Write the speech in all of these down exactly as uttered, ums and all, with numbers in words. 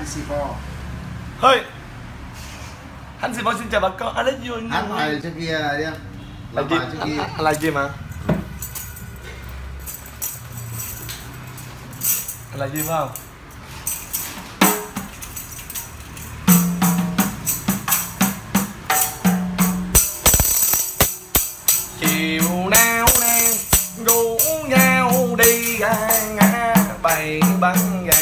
Khánh Siêu. Hey, Khánh Siêu xin chào bà con. I love you. Anh này trước kia đi em. Làm bài trước kia. Anh like gì mà? Anh like gì không? Chiều nao nang rủ nhau đi ra ngã bày bắn gà.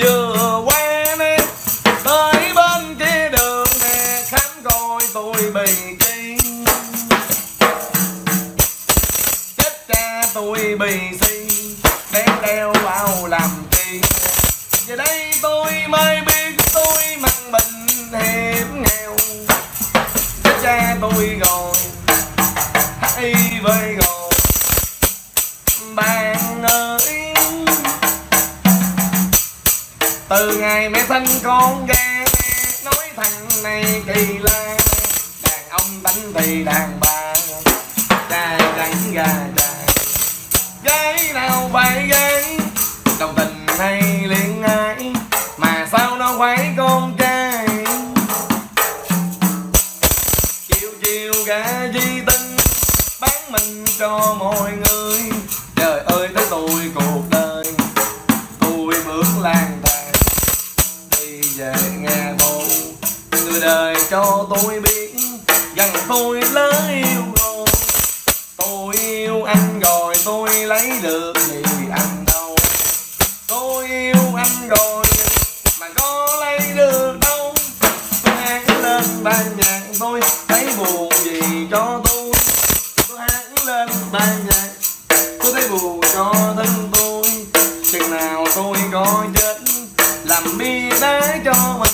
Vừa quen em tới bên kia đường nè, Khánh coi tôi bị chi. Chết cha tôi bị si, đem đeo vào làm chi. Giờ đây tôi mới biết tôi mang bệnh hiểm nghèo. Chết cha tôi rồi, hãy về rồi bạn ơi. Từ ngày mẹ sinh con ra, nói thằng này kỳ lạ. Đàn ông đánh thì đàn bà, trai đánh gà trai. Gái nào bày gái, đồng tình hay liền ái, mà sao nó quái con trai. Chiều chiều gà di tinh, bán mình cho mọi người. Trời ơi tới tôi cuộc đời, tôi bước lang thang về nghe bầu. Người đời cho tôi biết rằng tôi lớn yêu rồi. Tôi yêu anh rồi, tôi lấy được thì anh đâu. Tôi yêu anh rồi mà có lấy được đâu. Tôi hát lên ban nhạc tôi thấy buồn gì cho tôi. Tôi hát lên ban nhạc tôi thấy buồn cho thân tôi. Chừng nào tôi có chết làm bi đá cho mình.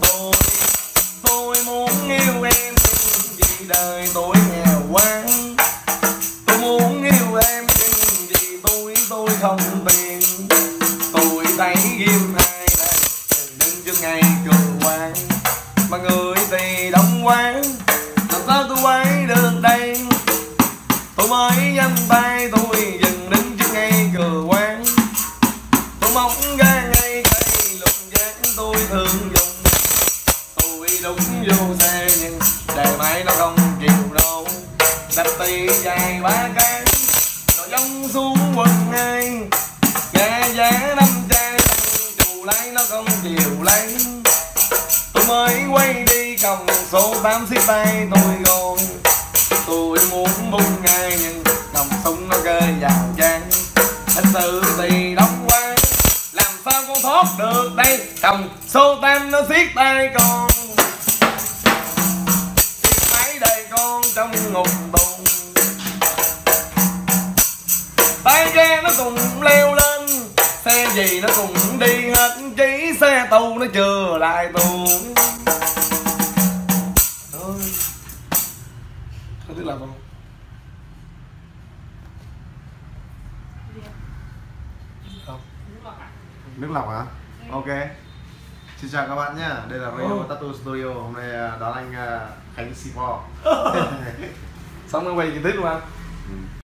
Tôi, tôi muốn yêu em vì đời tôi nghèo quá. Tôi muốn yêu em vì tôi tôi không tiền. Tôi thấy ghim hai lần đừng cho ngày trường quán. Mà người thì đông quá, sao tôi quay đường đây. Tôi mới dám tay tôi dừng đứng trước ngay cửa quán. Tôi mong ra ngay cây lục dáng tôi thường dùng. Tôi đúng vô xe nhưng đề máy nó không chịu đâu. Đặt tì dài ba cán rồi dông xuống quần ngay. Gà giá năm chai dù lấy nó không chịu lấy. Tôi mới quay đi còng số tám xích tay tôi rồi. Tôi muốn buông ngay nhưng còng súng nó rơi vào chán. Hình sự thì đóng quá, làm sao con thoát được đây. Còng số tám nó xiết tay con, xiết máy đầy con trong ngục tù. Tay ghe nó cùng leo lên, xe gì nó cũng đi hết. Chỉ xe tù nó chưa lại tù. Không biết làm không? Không. Nước lọc hả? Ok. Xin chào các bạn nhé. Đây là Rio Tattoo Studio. Hôm nay đón anh Khánh Siêu. Xong nó quay cái tít luôn anh.